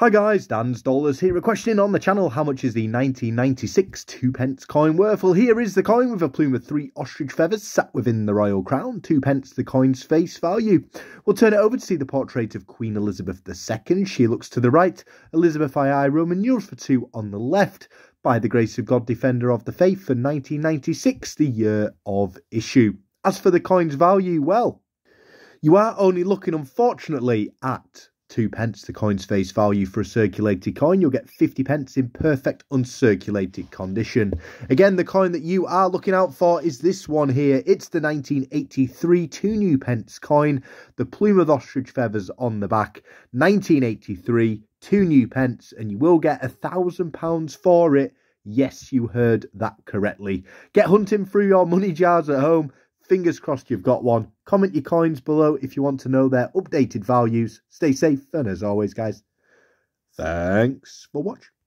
Hi guys, Dans Dollars here, a question on the channel: how much is the 1996 2p coin worth? Well, here is the coin with a plume of 3 ostrich feathers sat within the royal crown. 2p the coin's face value. We'll turn it over to see the portrait of Queen Elizabeth II. She looks to the right, Elizabeth II, Roman numeral for 2 on the left. By the grace of God, Defender of the Faith, for 1996, the year of issue. As for the coin's value, well, you are only looking, unfortunately, at 2p, the coin's face value. For a circulated coin, you'll get 50p in perfect uncirculated condition. Again, the coin that you are looking out for is this one here. It's the 1983 2p coin, the plume of ostrich feathers on the back, 1983 2p, and you will get £1,000 for it. Yes, you heard that correctly. Get hunting through your money jars at home. Fingers crossed you've got one. Comment your coins below if you want to know their updated values. Stay safe, and as always, guys, thanks for watching.